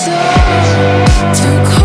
so too cold.